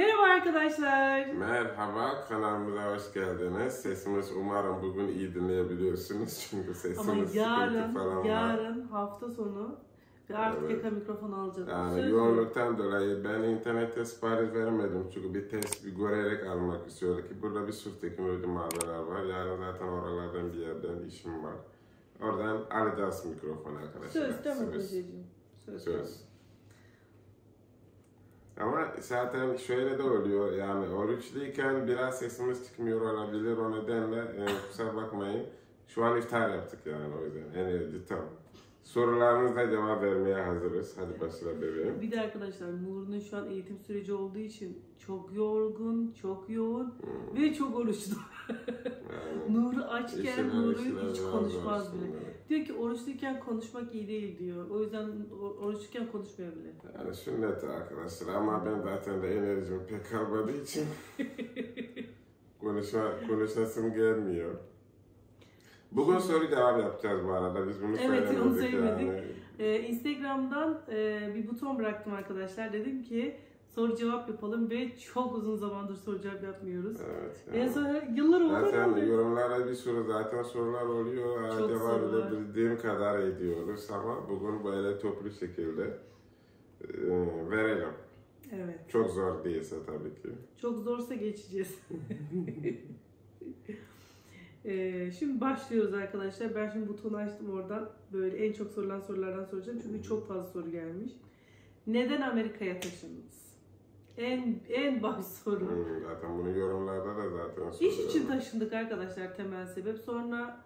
Merhaba arkadaşlar. Merhaba, kanalımıza hoş geldiniz. Sesimiz umarım bugün iyi dinleyebiliyorsunuz çünkü sesimiz sıkıntı falan var. Yarın hafta sonu ve artık evet. Mikrofon alacağız. Yani yoğunluktan dolayı ben internette sipariş veremedim çünkü bir test görerek almak istiyorum ki burada bir sürü teknoloji mağazalar var. Yarın zaten oralardan bir yerden işim var. Oradan alacağız mikrofonu arkadaşlar. Söz değil mi Kocacığım? Söz. Ama zaten şöyle de oluyor yani oruçluyken biraz sesimiz çıkmıyor olabilir, o nedenle kusura bakmayın. Şu an iftar yaptık yani, o yüzden enerji tam. Sorularınızla cevap vermeye hazırız. Hadi başla bebeğim. Bir de arkadaşlar Nur'un şu an eğitim süreci olduğu için çok yorgun, çok yoğun ve çok oruçlu. Yani, Nur'u açken Nur'u hiç konuşmaz bile. Diyor ki oruçluyken konuşmak iyi değil diyor. O yüzden oruçluyken konuşmuyor bile. Yani sünnet arkadaşlar ama ben zaten de enerjim pek kalmadığı için konuşasım gelmiyor. Bugün soru cevap yapacağız bu arada, biz bunu söylemedik. Yani. Instagram'dan bir buton bıraktım arkadaşlar, dedim ki soru cevap yapalım ve çok uzun zamandır soru cevap yapmıyoruz. Evet. Yani. En son yıllar oldu. Zaten yorumlara bir sürü zaten sorular oluyor, cevap edebildiğim kadar ediyoruz ama bugün böyle toplu şekilde verelim. Evet. Çok zor değilse tabii ki. Çok zorsa geçeceğiz. Şimdi başlıyoruz arkadaşlar. Ben şimdi butonu açtım, oradan böyle en çok sorulan sorulardan soracağım çünkü çok fazla soru gelmiş. Neden Amerika'ya taşındınız? En baş soru. Zaten bunu yorumlarda da zaten soruyorlar. İş için taşındık arkadaşlar, temel sebep. Sonra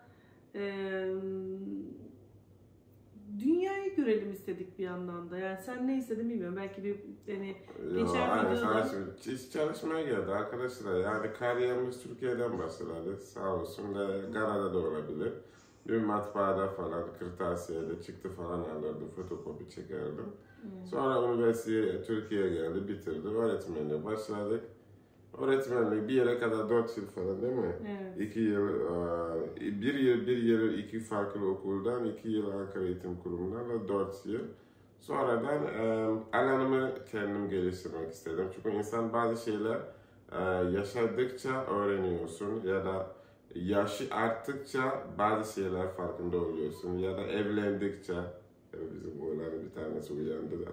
dünyayı görelim istedik bir yandan da. Yani sen ne istedin bilmiyorum. Belki bir hani geçen videoda... Hiç çalışmaya geldi arkadaşlar. Yani kariyerimiz Türkiye'den başladı. Sağ olsun da Gana'da da olabilir. Bir matbaada falan, kırtasiyede çıktı falan alırdım. Fotokopi çekerdim. Sonra üniversiteye Türkiye'ye geldi, bitirdi. Öğretmenliğe başladık. Öğretmenlik bir yere kadar 4 yıl falan değil mi? Evet. 2 yıl, bir yıl 2 farklı okuldan, 2 yıl Ankara Eğitim Kurumu'ndan ve 4 yıl. Sonra ben alanımı kendim geliştirmek istedim. Çünkü insan bazı şeyler yaşadıkça öğreniyorsun ya da yaşı arttıkça bazı şeyler farkında oluyorsun ya da evlendikçe, bizim oğlanın bir tanesi uyandı da.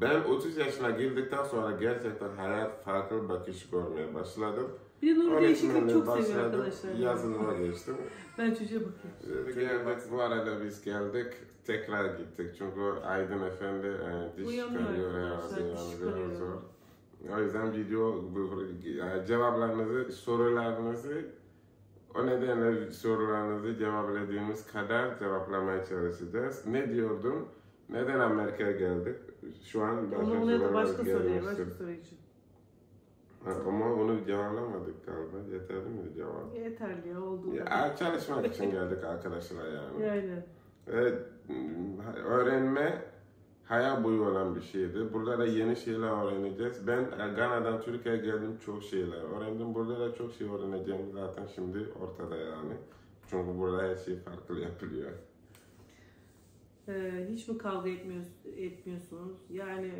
Ben 30 yaşına girdikten sonra gerçekten hayat farklı bakış görmeye başladım. Bir de Nur değişiklik çok seviyor arkadaşlar. Yazılıma geçtim. Ben çocuğa bakıyorum. Geldik, bu arada biz geldik, tekrar gittik çünkü Aydın efendi diş çıkarıyor herhalde. O yüzden video cevaplarınızı, sorularınızı, o nedenle sorularınızı cevapladığımız kadar cevaplamaya çalışacağız. Ne diyordum? Neden Amerika'ya geldik? Şu an başka soruya, başka soru için. Ama onu cevaplamadık galiba. Yeterli mi cevap? Yeterli oldu. Ya, çalışmak için geldik arkadaşlar yani. Aynen. Evet, öğrenme hayal boyu olan bir şeydi. Burada da yeni şeyler öğreneceğiz. Ben Gana'dan Türkiye'ye geldim, çok şeyler öğrendim. Burada da çok şey öğreneceğim zaten şimdi ortada yani. Çünkü burada her şey farklı yapılıyor. Hiç mi kavga etmiyorsunuz? Yani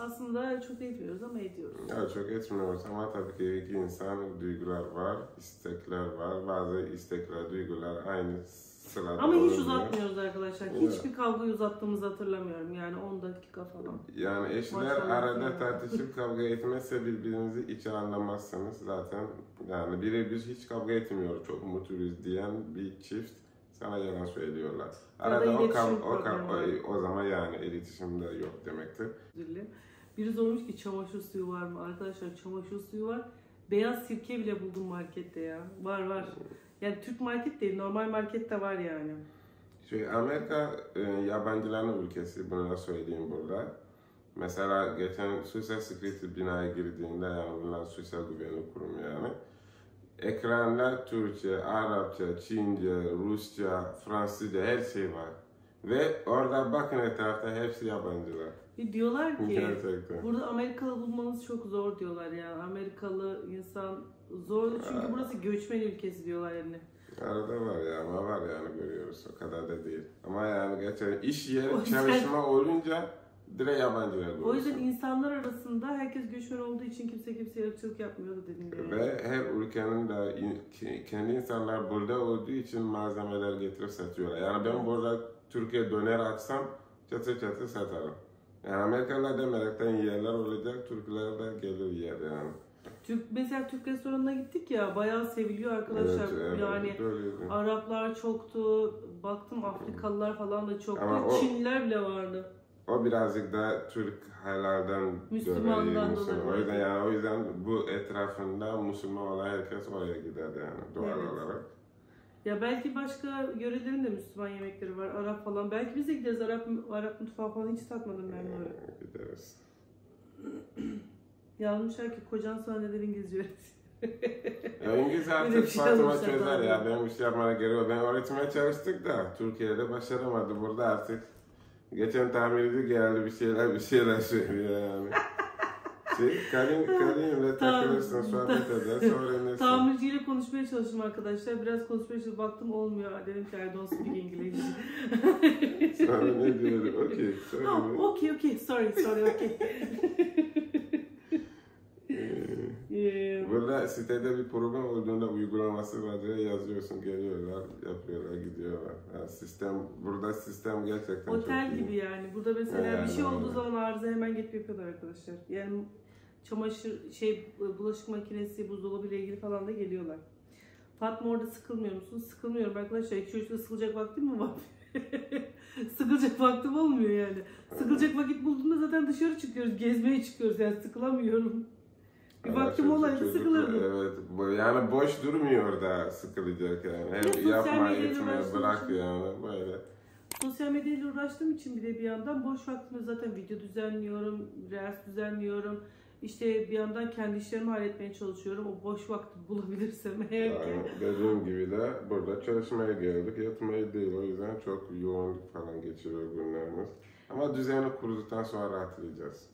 aslında çok etmiyoruz ama ediyoruz. Ya çok etmiyoruz ama tabii ki iki insan, duygular var, istekler var. Bazı istekler, duygular aynı sırada. Ama hiç uzatmıyoruz arkadaşlar. Evet. Hiçbir kavgayı uzattığımızı hatırlamıyorum. Yani 10 dakika falan. Yani eşler arada tartışıp kavga etmezse birbirinizi hiç anlamazsınız zaten. Yani birebir hiç kavga etmiyor, çok mutluyuz diyen bir çift sana yalan söylüyorlar. Arada ya o zaman yani iletişimde yok demektir. Biri sormuş ki çamaşır suyu var mı? Arkadaşlar çamaşır suyu var. Beyaz sirke bile buldum markette ya. Var var. Yani Türk market değil, normal markette var yani. Şey, Amerika yabancıların ülkesi, bunu da söyleyeyim burada. Mesela geçen Sosyal Security binaya girdiğinde, yani bunlar Sosyal Güvenlik Kurumu yani. Ekranlar Türkçe, Arapça, Çince, Rusça, Fransızca, her şey var. Ve orada bakın etrafta hepsi yabancılar. Diyorlar ki gerçekten burada Amerikalı bulmanız çok zor diyorlar yani. Amerikalı insan zor çünkü burası göçmen ülkesi diyorlar yani. Arada var ya ama var yani, görüyoruz o kadar da değil. Ama yani gerçekten iş yeri, çalışma olunca Direkt yabancı vergi. O yüzden insanlar arasında herkes göçmen olduğu için kimse kimseye ırkçılık yapmıyordu dediğim gibi. Ve her ülkenin de kendi insanlar burada olduğu için malzemeler getirip satıyorlar. Yani ben burada Türkiye döner açsam çatır çatır satarım. Yani Amerikalılar demerekten yerler olacak, Türkler de gelir yer yani. Mesela Türk restoranına gittik ya, bayağı seviliyor arkadaşlar. Evet, yani öyleydi. Araplar çoktu, baktım Afrikalılar falan da çoktu, ama Çinliler bile vardı. O birazcık da Türk halaldan Müslümandan dolayı. O yüzden bu etrafında Müslüman olan herkes oraya giderdi yani doğal olarak. Ya belki başka yörelerin de Müslüman yemekleri var, Arap falan. Belki biz de gideriz, Arap mutfağı falan hiç tatmadım ben böyle. Gideriz. Yanlışlar ki kocan sahneler İngilizce öğretiyor. İngilizce artık Fatıma çözer ya, benim bir şey yapmana geliyor. Ben öğretmeye çalıştık da Türkiye'de başaramadı, burada artık. Geçen tamirci geldi, bir şeyler söylüyor yani. Karin'le takılırsın, sohbet edersin, öğrenirsin. Tamirciyle konuşmaya çalıştım arkadaşlar. Biraz konuşmaya çalıştım, baktım olmuyor. Dedim ki I don't speak English. Sonra ne diyorum? Okay, sorry. Oh, okay, sorry. Burada sitede bir problem olduğunda uygulaması var diye yazıyorsun, geliyorlar, yapıyorlar, gidiyorlar. Yani burada sistem gerçekten otel çok gibi iyi. Yani burada mesela yani, bir şey olduğu zaman arıza hemen gelip yapıyorlar arkadaşlar. Yani çamaşır bulaşık makinesi, buzdolabı ile ilgili falan da geliyorlar. Fatma orada sıkılmıyor musun? Sıkılmıyorum arkadaşlar. 2-3'te sıkılacak vaktim mi var? Sıkılacak vaktim olmuyor yani. Sıkılacak vakit bulduğunda zaten dışarı çıkıyoruz, gezmeye çıkıyoruz. Yani sıkılamıyorum. Bir vaktim olaydı sıkılırdım. Evet, yani boş durmuyor da sıkılacak yani. Hem yapma, etme, bırak yani böyle. Sosyal medyayla uğraştığım için bir yandan boş vaktimde zaten video düzenliyorum, reels düzenliyorum. İşte bir yandan kendi işlerimi halletmeye çalışıyorum. O boş vakti bulabilirsem eğer ki. Yani dediğim gibi de burada çalışmaya geldik, yatmaya değil. O yüzden çok yoğunluk falan geçiriyor günlerimiz. Ama düzenli kurduktan sonra rahatlayacağız.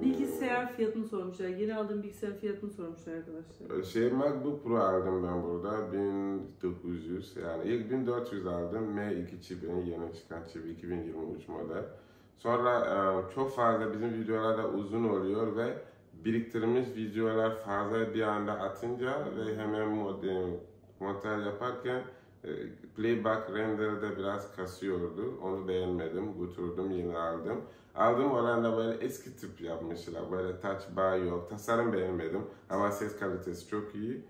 Bilgisayar fiyatını sormuşlar. Yeni aldığım bilgisayar fiyatını sormuşlar arkadaşlar. Macbook Pro aldım ben burada. 1900 yani ilk 1400 aldım. M2 çipini, yeni çıkan çip 2023 model. Sonra çok fazla bizim videolarda uzun oluyor ve biriktirmiş videolar fazla bir anda atınca ve hemen montaj yaparken playback render'da biraz kasıyordu. Onu beğenmedim, götürdüm, yeni aldım. Aldığım olan da böyle eski tip yapmışlar, böyle touch bar yok. Tasarım beğenmedim ama ses kalitesi çok iyi.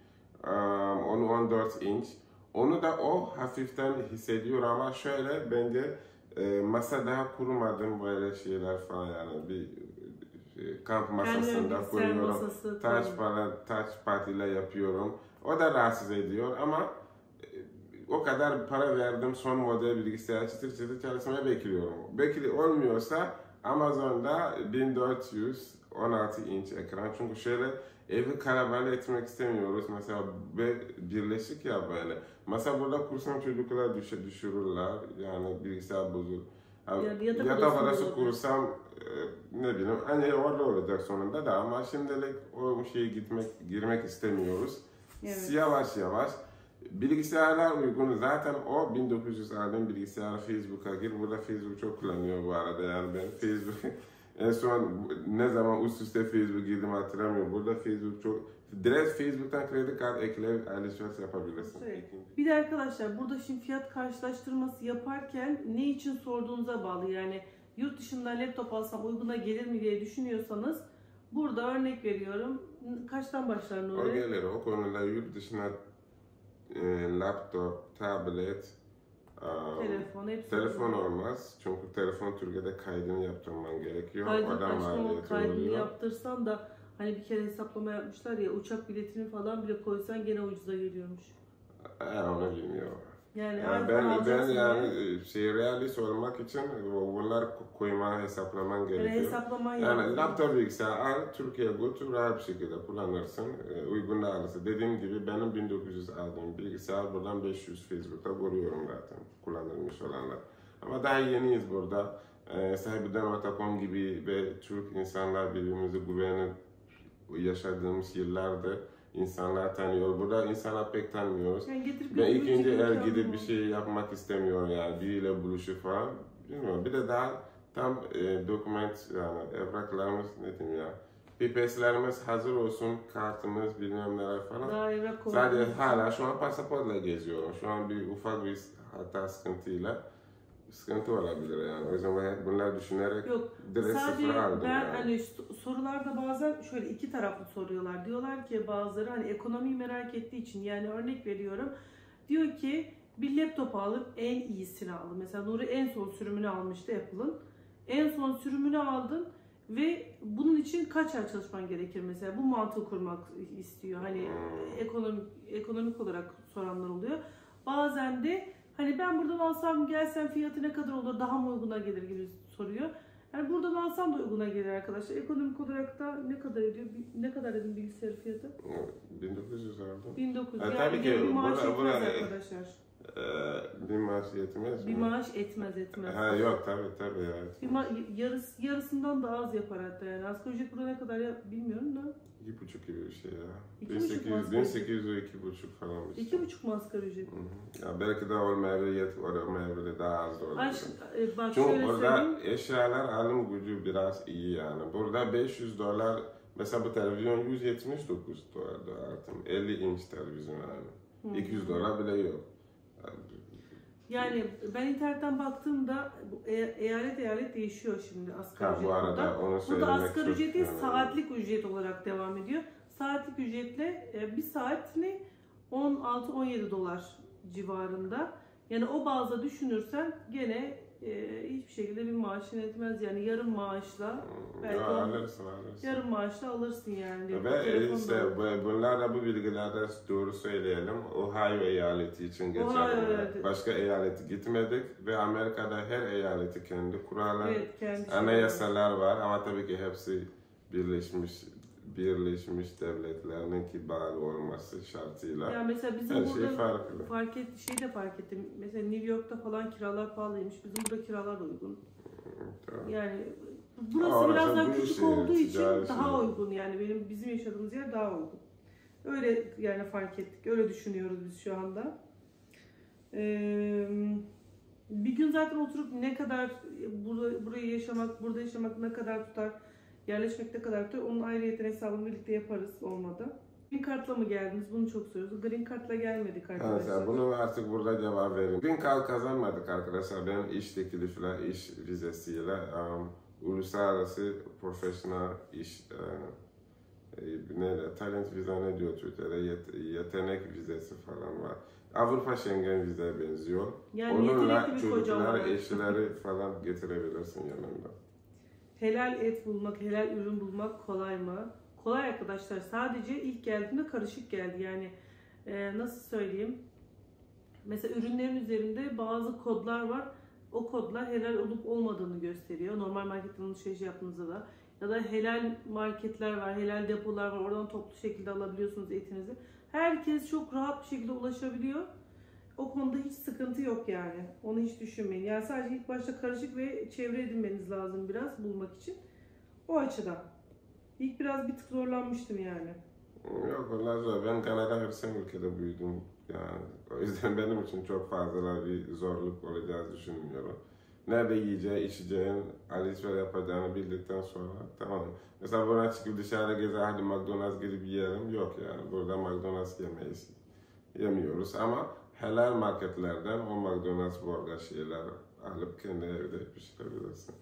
Onu 14 inç. Onu da o hafiften hissediyor ama şöyle bence masa daha kurmadım böyle şeyler falan yani bir kamp masasında yani koyuyorum. Masası, touch pad ile yapıyorum. O da rahatsız ediyor ama o kadar para verdim, son model bilgisayar çıtır çalışmaya bekliyorum. Olmuyorsa Amazon'da 1416 inç ekran. Çünkü şöyle evi kalabalık etmek istemiyoruz. Mesela birleşik ya böyle. Masa burada kursam çocuklar düşürürler. Yani bilgisayar bozulur. Yatak odası kursam ne bileyim. Hani orada olacak sonunda da ama şimdilik o şeye girmek istemiyoruz. Evet. Yavaş yavaş. Bilgisayarlar uygun. Zaten o 1900 aldım bilgisayar, Facebook'a gir. Burada Facebook çok kullanıyor bu arada yani ben Facebook en son ne zaman üst üste Facebook girdim hatırlamıyorum. Burada Facebook çok direkt Facebook'tan kredi kart ekleyip alışveriş yapabilirsin. Evet. Bir de arkadaşlar burada şimdi fiyat karşılaştırması yaparken ne için sorduğunuza bağlı. Yani yurt dışından laptop alsam uyguna gelir mi diye düşünüyorsanız burada örnek veriyorum. Kaçtan başlar Nuri? O gelir. O konuda yurt dışına laptop, tablet, telefon olmaz. Çünkü telefon Türkiye'de kaydını yaptırman gerekiyor. Kaydını yaptırsan da hani bir kere hesaplama yapmışlar ya, uçak biletini falan bile koysan gene ucuza geliyormuş. Onu bilmiyorum. Yani ben yani realist olmak için bunlar koyman, hesaplaman gerekiyor. Yani laptop, bilgisayar al, Türkiye'ye götür, rahat bir şekilde kullanırsın, uygun alırsın. Dediğim gibi benim 1900 aldığım bilgisayar buradan 500 Facebook'ta görüyorum zaten kullanılmış olanlar. Ama daha yeniyiz burada. Sahibiden Otakom gibi ve Türk insanlar birbirimizi güvenip yaşadığımız yıllardır. İnsanlar tanıyor. Burada insanlar pek tanımıyoruz. Yani ben ikinci el gidip bir şey yapmak istemiyorum yani. Biriyle buluşup falan. Bilmiyorum. Bir de daha tam dokument, yani evraklarımız, ne diyeyim ya, pipeslerimiz hazır olsun, kartımız bilmem neler falan. Sadece hala şu an pasaportla geziyorum. Şu an bir ufak bir hata sıkıntı olabilir yani. O zaman bunlar düşünerek direkt sıfıra aldım. Ben yani. Hani sorularda bazen şöyle iki taraflı soruyorlar. Diyorlar ki bazıları hani ekonomiyi merak ettiği için, yani örnek veriyorum. Diyor ki bir laptop alıp en iyisini aldım. Mesela Nuri en son sürümünü almıştı Apple'ın. En son sürümünü aldım ve bunun için kaç ay çalışman gerekir mesela? Bu mantığı kurmak istiyor. Hani ekonomik olarak soranlar oluyor. Bazen de hani ben buradan alsam, gelsem fiyatı ne kadar olur, daha mı uyguna gelir gibi soruyor. Yani buradan alsam da uyguna gelir arkadaşlar. Ekonomik olarak da ne kadar ediyor? Ne kadar edin bilgisayar fiyatı? 1900 herhalde. 1900. Yani tabii ki bir maaş etmez arkadaşlar. Bir maaş yetmez mi? Bir maaş etmez. Ha yok tabii ya. Bir yarısından daha az yapar hatta yani. Asgari ücret burada ne kadar yap bilmiyorum da. 2,5 gibi bir şey ya. 1800 2,5 falan bir şey. 2,5 mu asgari ücret? Ya belki daha olmayabilir, daha az da olabilir. Bak, çünkü orada eşyalar alım gücü biraz iyi yani. Burada $500, mesela bu televizyon 179 dolar artık. 50 inç televizyon yani. $200 bile yok. Yani ben internetten baktığımda eyalet değişiyor şimdi asgari ücret. Bu arada onu söylemek, burada asgari ücret değil, saatlik ücret olarak devam ediyor. Saatlik ücretle bir saatini $16-17 civarında. Yani o bazda düşünürsen gene hiçbir şekilde bir maaşın etmez yani, yarım maaşla belki ya, alırsın. Yarım maaşla alırsın yani. Ve işte bunlarla, bu bilgilerde doğru söyleyelim, Ohio eyaleti için geçerli. Başka eyaleti gitmedik ve Amerika'da her eyaleti kendi kuralları, kendi anayasalar var ama tabii ki hepsi Birleşmiş Devletler'in ki bağlı olması şartıyla. Ya mesela bizim her burada şey farklı. Fark ettim. Mesela New York'ta falan kiralar pahalıymış. Bizim burada kiralar uygun. Tamam. Yani burası biraz daha küçük olduğu için daha uygun yani, bizim yaşadığımız yer daha uygun. Öyle yani fark ettik. Öyle düşünüyoruz biz şu anda. Bir gün zaten oturup ne kadar burada yaşamak ne kadar tutar, yerleşmek ne kadar tutar, onun ayrıyeten hesabını birlikte yaparız olmadı. Green kartla mı geldiniz? Bunu çok soruyoruz. Green kartla gelmedik arkadaşlar. Evet, bunu artık burada cevap verin. Green kart kazanmadık arkadaşlar. Benim iş teklifle, iş vizesiyle uluslararası profesyonel iş talent viza ne diyor Türkiye'de? Yetenek vizesi falan var. Avrupa Schengen vizeye benziyor. Yani onunla çocuklar, eşleri falan getirebilirsin yanında. Helal et bulmak, helal ürün bulmak kolay mı? Kolay arkadaşlar. Sadece ilk geldiğimde karışık geldi. Yani nasıl söyleyeyim? Mesela ürünlerin üzerinde bazı kodlar var. O kodlar helal olup olmadığını gösteriyor. Normal marketten alışveriş yaptığınızda da. Ya da helal marketler var, helal depolar var. Oradan toplu şekilde alabiliyorsunuz etinizi. Herkes çok rahat bir şekilde ulaşabiliyor. O konuda hiç sıkıntı yok yani. Onu hiç düşünmeyin. Yani sadece ilk başta karışık ve çevre edinmeniz lazım biraz bulmak için. O açıdan. İlk biraz bir tık zorlanmıştım yani. Yok onlar zor. Ben Kanada hırsız ülkede büyüdüm. Yani o yüzden benim için çok fazla bir zorluk olacağını düşünmüyorum. Nerede yiyeceği, içeceğin, alışveriş yapacağını bildikten sonra tamam. Mesela buradan çıkıp dışarıda gezer, hadi McDonald's gidip yiyelim. Yok yani. Burada McDonald's yemeyiz. Yemiyoruz ama helal marketlerden o McDonald's burger şeyler alıp kendi evde pişirebilirsin.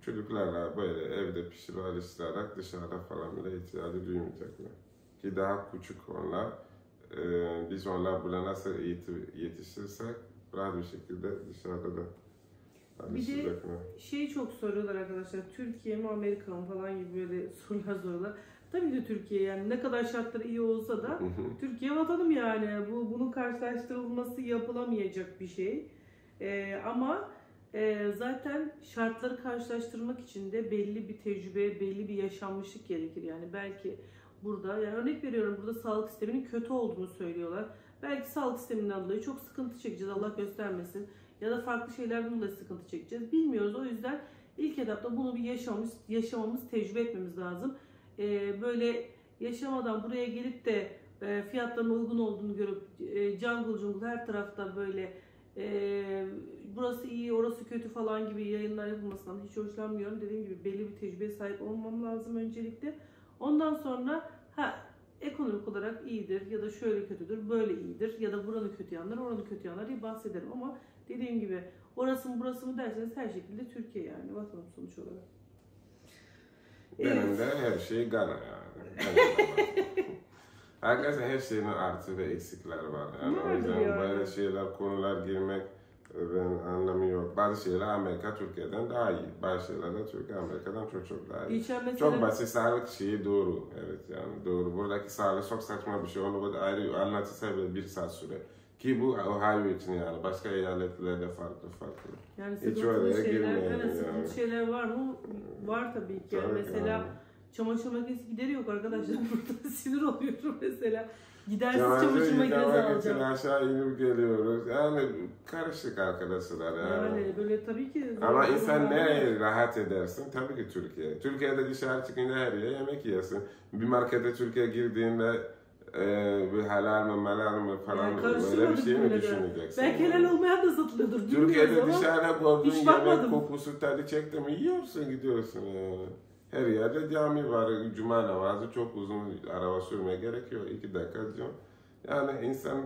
Çocuklarla böyle evde pişirip alıştırarak dışarıda falan bile ihtiyacı duymayacaklar. Ki daha küçük onlar, biz onlar buna nasıl yetişirsek rahat bir şekilde dışarıda da alışacaklar. Bir de şeyi çok soruyorlar arkadaşlar, Türkiye mi Amerika mı falan gibi böyle sorular. Tabii ki Türkiye yani, ne kadar şartları iyi olsa da Türkiye vatanım yani, bunun karşılaştırılması yapılamayacak bir şey. Ama zaten şartları karşılaştırmak için de belli bir tecrübe, belli bir yaşanmışlık gerekir yani. Belki burada yani örnek veriyorum, burada sağlık sisteminin kötü olduğunu söylüyorlar. Belki sağlık sisteminden dolayı çok sıkıntı çekeceğiz, Allah göstermesin, ya da farklı şeylerden dolayı sıkıntı çekeceğiz, bilmiyoruz. O yüzden ilk etapta bunu bir yaşamamız, tecrübe etmemiz lazım. Böyle yaşamadan buraya gelip de fiyatların uygun olduğunu görüp cangıl cungul her tarafta böyle burası iyi, orası kötü falan gibi yayınlar yapılmasından hiç hoşlanmıyorum. Dediğim gibi belli bir tecrübeye sahip olmam lazım öncelikle. Ondan sonra ekonomik olarak iyidir ya da şöyle kötüdür, böyle iyidir ya da buranın kötü yanları, oranın kötü yanları diye bahsederim. Ama dediğim gibi orası mı burası mı derseniz her şekilde Türkiye yani vatanım sonuç olarak. Benim de her şey Gana yani. Arkadaşlar her şeyin artı ve eksikler var yani. O yüzden ya? Böyle şeyler, konular girmek ben anlamıyorum. Bazı şeyler Amerika Türkiye'den daha iyi. Bazı şeyler de Türkiye Amerika'dan çok daha iyi. Mesela... Çok basit sağlık şeyi doğru. Evet yani doğru. Buradaki sağlık çok saçma bir şey. Onu ayrı anlatırsa bile 1 saat süre. Ki bu Ohio için yani. Başka eyaletlerde farklı. Yani sıkıntılı şeyler var mı? Var tabii ki. Tabii mesela yani. Çamaşır makinesi gideri yok arkadaşlar. Burada sinir oluyorum mesela. Gidersiz çamaşır makinesi alacağım. Aşağı inip geliyoruz. Yani karışık arkadaşlar. Yani. Yani böyle tabii ki. Ama insan nereye rahat edersin? Tabii ki Türkiye. Türkiye'de dışarı çıkınca her yere yemek yiyorsun. Bir markete Türkiye girdiğinde bir halal mı malal mı falan yani böyle bir şey mi düşüneceksin? Belki helal olmayan da satılıyordur. Türkiye'de dışarıda gördüğün yemek kokusu tadı çekti mi yiyorsun gidiyorsun yani. Her yerde cami var, cuma namazı çok uzun araba sürmeye gerekiyor, 2 dakika diyor. Yani insan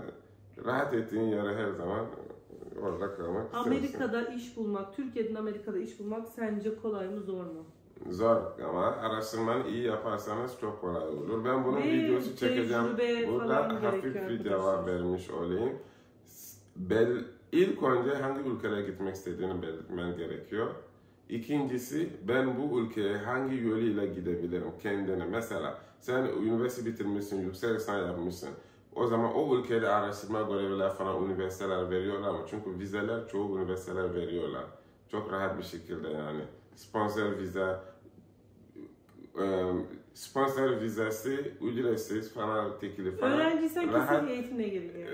rahat ettiğin yere her zaman orada kalmak Amerika'da istersin. İş bulmak, Türkiye'den Amerika'da iş bulmak sence kolay mı zor mu? Zor ama araştırmanı iyi yaparsanız çok kolay olur. Ben bunun videosu çekeceğim. Burada hafif bir cevap vermiş olayım. İlk önce hangi ülkelere gitmek istediğini belirtmen gerekiyor. İkincisi, ben bu ülkeye hangi yoluyla gidebilirim kendine. Mesela sen üniversite bitirmişsin, yüksek lisans yapmışsın. O zaman o ülkede araştırma görevliler falan üniversiteler veriyorlar mı? Çünkü vizeler çoğu üniversiteler veriyorlar. Çok rahat bir şekilde yani. Sponsor vizesi, ücretsiz falan teklifi falan. Öğrenciysen kesin eğitimle geliyor.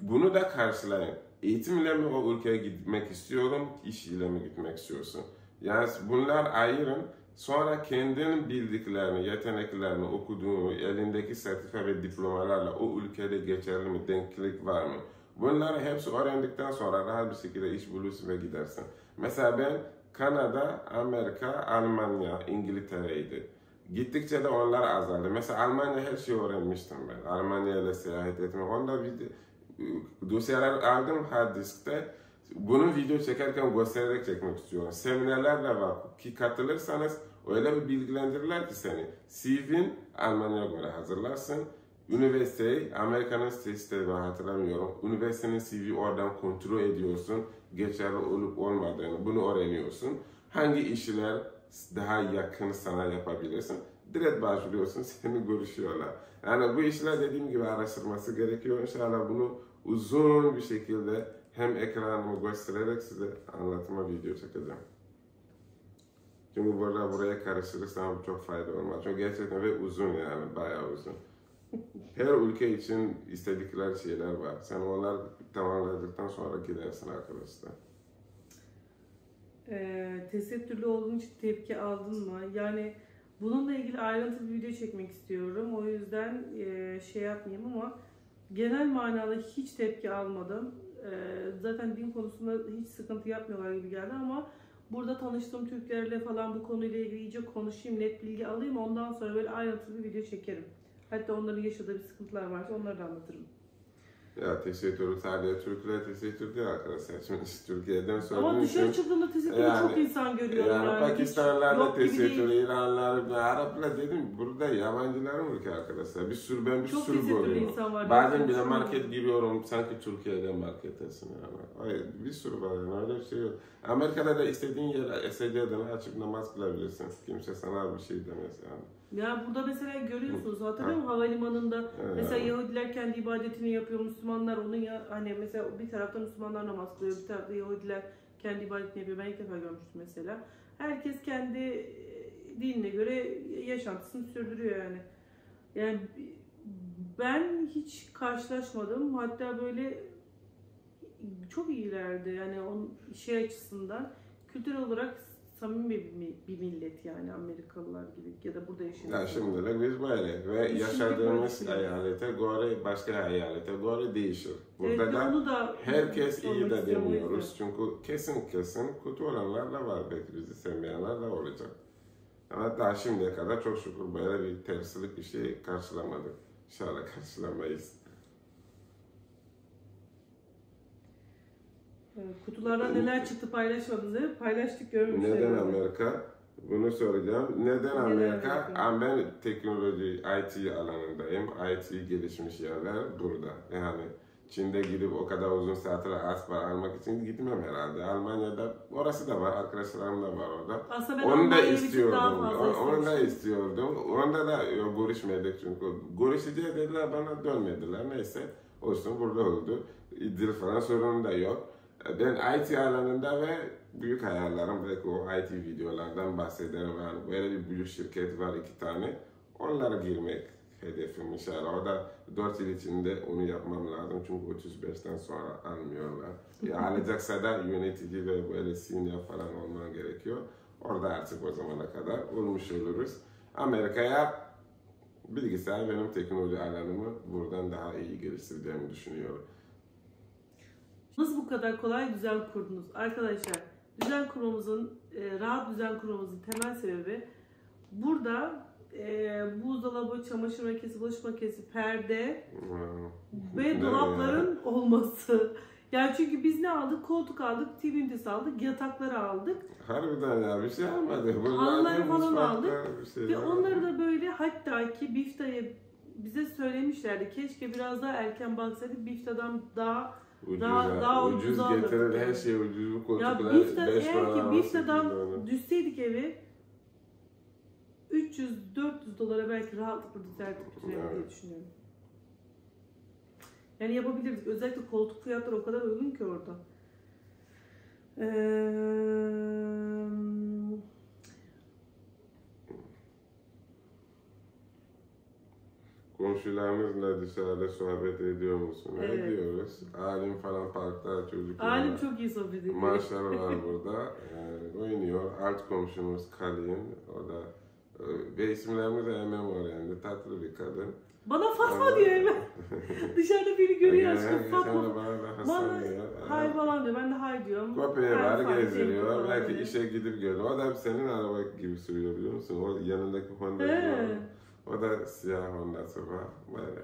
Bunu da karşılayın. Eğitimle mi o ülkeye gitmek istiyorum, iş ile mi gitmek istiyorsun? Yani bunlar ayırın, sonra kendin bildiklerini, yeteneklerini, okuduğunu, elindeki sertifika ve diplomalarla o ülkede geçerli mi, denklik var mı? Bunları hepsi öğrendikten sonra rahat bir şekilde iş bulursun ve gidersin. Mesela ben Kanada, Amerika, Almanya, İngiltere'ydi. Gittikçe de onlar azaldı. Mesela Almanya her şeyi öğrenmiştim ben. Almanya ile seyahat etmek. Onda dosyalar aldım hard diskte. Bunun video çekerken göstererek çekmek istiyorum. Seminerler de var ki katılırsanız öyle bir bilgilendirirler ki seni. CV'nin Almanya'ya göre hazırlarsın. Üniversiteyi, Amerika'nın sitesi var hatırlamıyorum. Üniversitenin CV oradan kontrol ediyorsun. Geçerli olup olmadığını, bunu öğreniyorsun. Hangi işler daha yakın sana yapabilirsin? Direkt başvuruyorsun, seni görüşüyorlar. Yani bu işler dediğim gibi araştırması gerekiyor. İnşallah bunu uzun bir şekilde hem ekranımı göstererek size anlatıma video çekeceğim. Çünkü burada buraya karıştırırsam çok fayda olmaz. Çünkü gerçekten ve uzun yani, bayağı uzun. Her ülke için istedikleri şeyler var. Sen onlar tamamladıktan sonra gidersin arkadaşlar. Tesettürlü olduğun için tepki aldın mı? Yani bununla ilgili ayrıntılı bir video çekmek istiyorum. O yüzden şey yapmayayım ama genel manada hiç tepki almadım. Zaten din konusunda hiç sıkıntı yapmıyorlar gibi geldi ama burada tanıştığım Türklerle falan bu konuyla ilgili iyice konuşayım, net bilgi alayım. Ondan sonra böyle ayrıntılı bir video çekerim. Hatta onların yaşadığı bir sıkıntılar varsa onları da anlatırım. Ya tesettürü sadece Türkler tesettür değil arkadaşlar. Şimdi Türkiye'den sonra... Ama dışarı çıktığında tesettürü yani, çok insan görüyorlar. Yani Pakistanlılar da tesettür, İranlılar, Araplar dedim. Burada yabancıların ülke arkadaşlar. Bir sürü ben bir çok sürü görüyorum. Bazen bile market giriyorum sanki Türkiye'den markettesin yani. Hayır bir sürü var yani öyle bir şey yok. Amerika'da da istediğin yere secdeden açıp namaz kılabilirsin. Kimse sana bir şey demez yani. Ya burada mesela görüyorsunuz hatırlıyor musun havalimanında mesela Yahudiler kendi ibadetini yapıyor, Müslümanlar onu ya hani mesela bir tarafta Müslümanlar namaz kılıyor, bir tarafta Yahudiler kendi ibadetini yapıyor. Ben ilk defa görmüştüm mesela. Herkes kendi dinine göre yaşantısını sürdürüyor yani. Yani ben hiç karşılaşmadım. Hatta böyle çok iyilerdi yani onun şey açısından kültürel olarak samimi bir millet yani Amerikalılar gibi ya da burada yaşayanlar. Ya şimdilik biz böyle ve yaşadığımız eyalete göre başka eyalete göre değişir. Burada evet, da herkes iyi de demiyoruz çünkü kesin kötü olanlar da var, belki bizi sevmeyenler de olacak. Ama daha şimdiye kadar çok şükür böyle bir terslik bir şey karşılamadık. İnşallah karşılamayız. Kutulardan neler çıktı paylaşmadınız değil mi? Paylaştık, görmüşler. Neden Amerika? Bunu soracağım. Neden Amerika? Ben teknoloji, IT alanındayım. IT gelişmiş yerler burada. Yani Çin'de gidip o kadar uzun saatler az para almak için gitmem herhalde. Almanya'da, orası da var, arkadaşlarım da var orada. Aslında ben onu da istiyordum. Onda da görüşmedik çünkü. Görüşeceğiz dediler, bana dönmediler. Neyse, olsun burada oldu. Dil falan sorun da yok. Ben IT alanında ve büyük hayallerim, belki o IT videolardan bahsederim. Yani böyle bir büyük şirket var, 2 tane. Onlara girmek hedefim inşallah. O da 4 yıl içinde onu yapmam lazım çünkü 35'ten sonra almıyorlar. Alacaksa da yönetici ve böyle senior falan olman gerekiyor. Orada artık o zamana kadar olmuş oluruz. Amerika'ya bilgisayar benim teknoloji alanımı buradan daha iyi geliştirdiğimi düşünüyorum. Nasıl bu kadar kolay düzen kurdunuz? Arkadaşlar, düzen kurmamızın, rahat düzen kurmamızın temel sebebi burada buzdolabı, çamaşır makinesi, bulaşık makinesi, perde ve dolapların olması. Yani çünkü biz ne aldık? Koltuk aldık, TV ünitesi aldık, yatakları aldık. Harbiden ya bir şey almadık. Halıları falan aldık ve onları da böyle, hatta ki Bifta'yı bize söylemişlerdi. Keşke biraz daha erken baksaydık, Bifta'dan daha ucuz getirir, her şey ucuz, bu koltuklar 5 dolar. Bifta'dan düşseydik evi 300-400 dolara belki rahatlıkla düzeltip düzenlemeyi düşünüyorum. Yani yapabilirdik. Özellikle koltuk fiyatları o kadar uygun ki orada. Komşularımızla dışarıda sohbet ediyor musun? Evet. Ediyoruz. Alim falan parkta, çocuklar. Alim çok iyi sohbet ediyor. Maçlar var burada. Oynuyor. Alt komşumuz Kalin. O da ve isimlerimiz de Emem var yani. Tatlı bir kadın. Bana Fatma diyor Emem. Dışarıda biri görüyor aşkım. Fatma. Bana da Hasan diyor. Hay falan diyor. Ben de hay diyorum. Kopya var, gezdiriyor. Belki işe gidip görüyor. O da senin araba gibi sürüyor, biliyor musun? O yanındaki Honda. O da siyah Honda'sı var. Böyle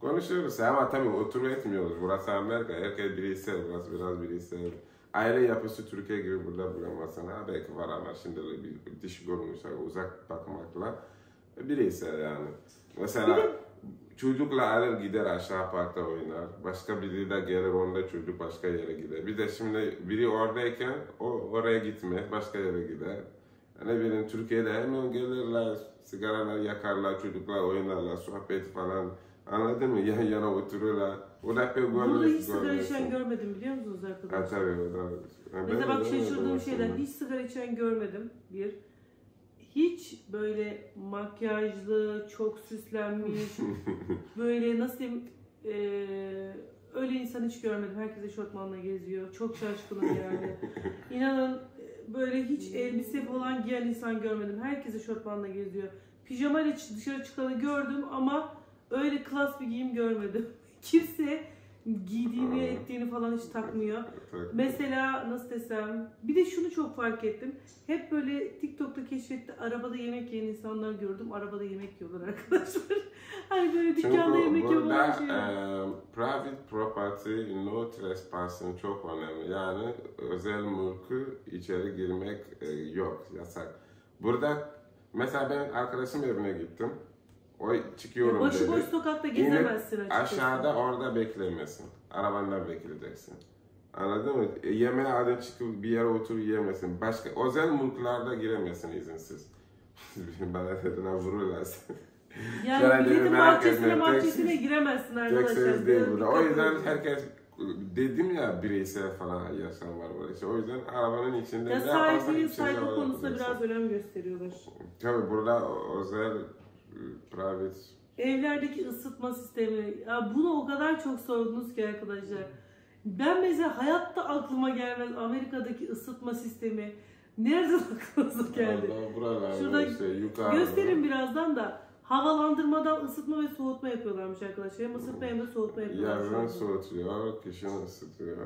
konuşuyoruz ama tabii oturup etmiyoruz. Burası Amerika, herkes birisi, burası biraz birisi. Aile yapısı Türkiye gibi burada bulamazsana. Belki var ama şimdi bir diş görmüşler uzak bakmakla. Birisi yani. Mesela çocukla alır gider aşağı parkta oynar. Başka biri de gelir, onda çocuk başka yere gider. Bir de şimdi biri oradayken o oraya gitmez, başka yere gider. Ne bileyim, Türkiye'de hemen gelirler, sigaralar yakarlar, çocuklar oynarlar, sohbet falan, anladın mı? Yan yana otururlar. O da pek görmüyorsun. Burada hiç sigara içen görmedim, biliyor musunuz arkadaşlar? Ha tabii, o da. Mesela bak, şaşırdığım şeyden hiç sigara içen görmedim, bir. Hiç böyle makyajlı, çok süslenmiş, böyle nasıl diyeyim, öyle insan hiç görmedim. Herkes eşofmanla geziyor, çok şaşkınım yani. İnanın. Böyle hiç elbise falan giyen insan görmedim. Herkes eşofmanla geziyor. Pijama ile dışarı çıkanı gördüm ama öyle klas bir giyim görmedim. Kimse giydiğini, ettiğini falan hiç takmıyor. Mesela nasıl desem, bir de şunu çok fark ettim. Hep böyle TikTok'ta keşfetti, arabada yemek yiyen insanlar gördüm. Arabada yemek yiyorlar arkadaşlar. Hani böyle dükkanda yemek yiyorlar. Çünkü burada private property, no trespassing çok önemli. Yani özel mülkü içeri girmek yok, yasak. Burada mesela ben arkadaşım evine gittim. O çıkıyorum dedi. Başıboş sokakta gezemezsin açıkçası. Aşağıda orada beklemesin. Arabanla bekleyeceksin. Anladın mı? Yemeğe adam çıkıp bir yere otur yiyemesin. Başka özel mülklerde giremesin izinsiz. Bana dediler vururlarsın. Yani milletin bahçesine giremezsin arkadaşlar. Değil burada. O yüzden herkes, dedim ya, bireysel falan yaşam var burada. İşte o yüzden arabanın içinde ya ne yaparsan içinde saygı konusunda biraz önem gösteriyorlar. Tabii burada özel private. Evlerdeki ısıtma sistemi. Ya bunu o kadar çok sordunuz ki arkadaşlar. Ben mesela hayatta aklıma gelmez Amerika'daki ısıtma sistemi. Nereden aklınıza geldi? Şurada işte, gösterin birazdan da. Havalandırmadan ısıtma ve soğutma yapıyorlarmış arkadaşlar. Hem ısıtma hem de soğutma yapıyorlar. Yazın soğutuyor, kışın ısıtıyor.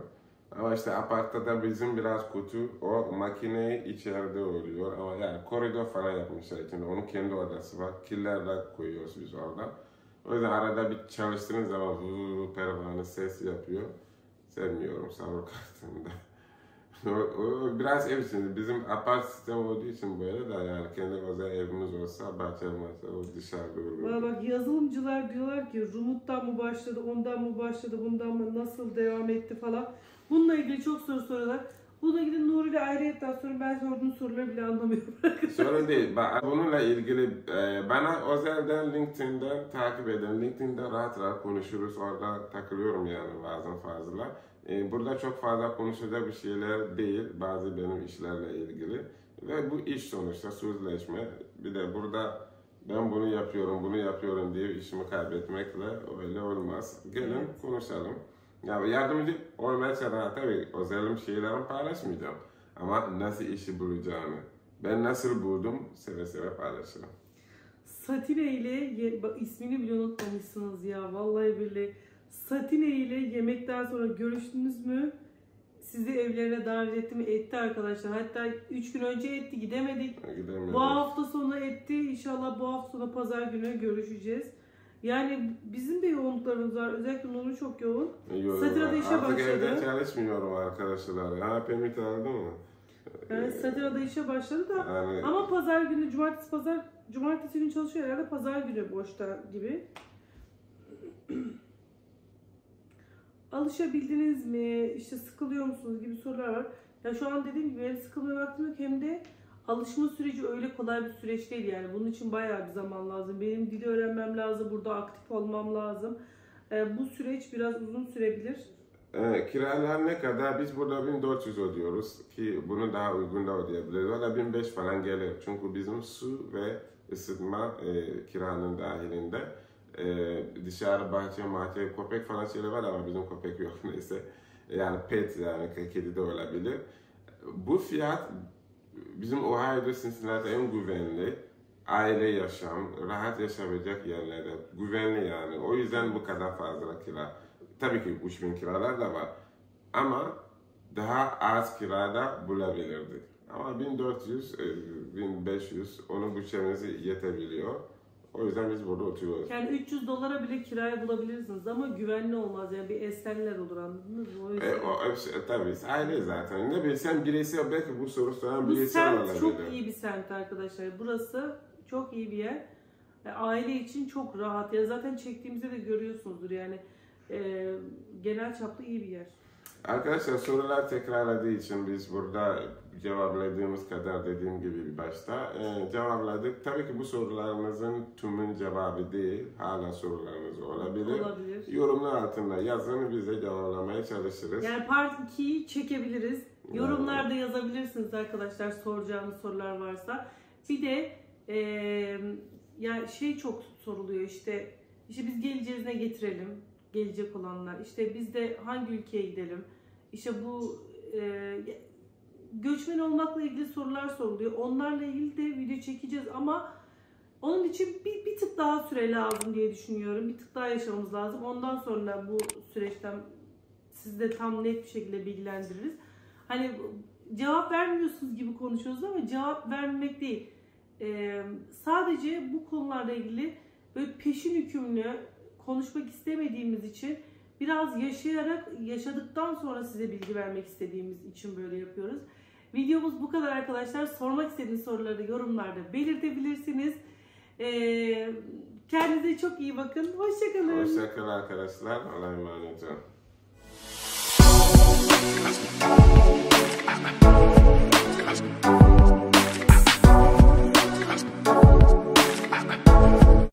Ama işte apartmanda bizim biraz kötü, o makine içeride oluyor ama yani koridor falan yapmışlar içinde, onun kendi odası var, killerle koyuyoruz biz orada. O yüzden arada bir çalıştığınız zaman pervane ses yapıyor, sevmiyorum savur kartında. Biraz ev içinde, bizim apart sistem olduğu için böyle de yani kendi özel evimiz olsa, bahçemiz olsa o dışarıda olur. Bak yazılımcılar diyorlar ki Rumut'tan mı başladı, ondan mı başladı, bundan mı, nasıl devam etti falan. Bununla ilgili çok soru soruyorlar. Buna ilgili Nuri ve ayrıyetten sonra ben sorduğum soruları bile anlamıyorum. Sorun değil. Bununla ilgili bana özelden LinkedIn'den takip edin. LinkedIn'den rahat rahat konuşuruz. Orada takılıyorum yani bazen fazla. Burada çok fazla konuşacak bir şeyler değil. Bazı benim işlerle ilgili. Ve bu iş sonuçta sözleşme. Bir de burada ben bunu yapıyorum, bunu yapıyorum diye işimi kaybetmekle öyle olmaz. Gelin konuşalım. Ya yardımcı olmaya çalışacağım tabii, özelim şeylerimi paylaşmayacağım. Ama nasıl işi bulacağını, ben nasıl buldum seve seve paylaşırım. Satine ile, bak ismini bile unutmamışsınız ya vallahi billahi. Satine ile yemekten sonra görüştünüz mü? Sizi evlerine davet etti mi? Etti arkadaşlar. Hatta 3 gün önce etti, gidemedik. Gidemedik. Bu hafta sonu etti. İnşallah bu hafta sonu pazar günü görüşeceğiz. Yani bizim de yoğunluklarımız var. Özellikle Nur'u çok yoğun. Satıra'da işe artık başladı. Artık evde çalışmıyorum arkadaşlar. Ha, beni tanıdı mı? Yani Satıra'da işe başladı da. Yani... Ama pazar günü, cumartesi günü çalışıyor herhalde. Pazar günü boşta gibi. Alışabildiniz mi? İşte sıkılıyor musunuz gibi sorular var. Ya şu an dediğim gibi hem sıkılmaya vaktim yok hem de alışma süreci öyle kolay bir süreç değil yani. Bunun için bayağı bir zaman lazım. Benim dili öğrenmem lazım. Burada aktif olmam lazım. Bu süreç biraz uzun sürebilir. Kiralar ne kadar? Biz burada 1400 ödüyoruz ki bunu daha uygun da ödeyebiliriz. O da 1500 falan gelir. Çünkü bizim su ve ısıtma kiranın dahilinde. Dışarı bahçe, köpek falan şeyler var ama bizim köpek yok neyse. Yani pet yani kedi de olabilir. Bu fiyat bizim Ohio'da Cincinnati en güvenli, aile yaşam, rahat yaşamayacak yerlerde güvenli yani. O yüzden bu kadar fazla kira. Tabii ki 3000 kiralar da var ama daha az kirada bulabilirdik. Ama 1400, 1500 onun bütçemize yetebiliyor. O yüzden biz burada oturuyoruz. Yani $300 bile kiraya bulabilirsiniz ama güvenli olmaz yani, bir esneler olur, anladınız mı? O yüzden. Tabii aile zaten. Ne bileyim sen bireysel, belki bu soru soran bireysel olabilir. Bu semt çok iyi bir semt arkadaşlar. Burası çok iyi bir yer. Aile için çok rahat. Ya zaten çektiğimizde de görüyorsunuzdur yani. Genel çaplı iyi bir yer. Arkadaşlar sorular tekrarladığı için biz burada cevapladığımız kadar, dediğim gibi başta cevapladık. Tabii ki bu sorularımızın tümün cevabı değil. Hala sorularımız olabilir. Yorumlar altında yazın, biz de cevaplamaya çalışırız. Yani part 2'yi çekebiliriz. Yorumlarda yazabilirsiniz arkadaşlar soracağınız sorular varsa. Bir de yani şey çok soruluyor işte biz geleceğiz, ne getirelim? Gelecek olanlar, işte biz de hangi ülkeye gidelim, işte bu göçmen olmakla ilgili sorular soruluyor. Onlarla ilgili de video çekeceğiz ama onun için bir tık daha süre lazım diye düşünüyorum. Bir tık daha yaşamamız lazım. Ondan sonra bu süreçten sizi de tam net bir şekilde bilgilendiririz. Hani cevap vermiyorsunuz gibi konuşuyoruz ama cevap vermemek değil. Sadece bu konularla ilgili böyle peşin hükümlü konuşmak istemediğimiz için, biraz yaşayarak, yaşadıktan sonra size bilgi vermek istediğimiz için böyle yapıyoruz. Videomuz bu kadar arkadaşlar. Sormak istediğiniz soruları yorumlarda belirtebilirsiniz. Kendinize çok iyi bakın. Hoşçakalın. Hoşçakalın arkadaşlar. Allah'a emanet olun.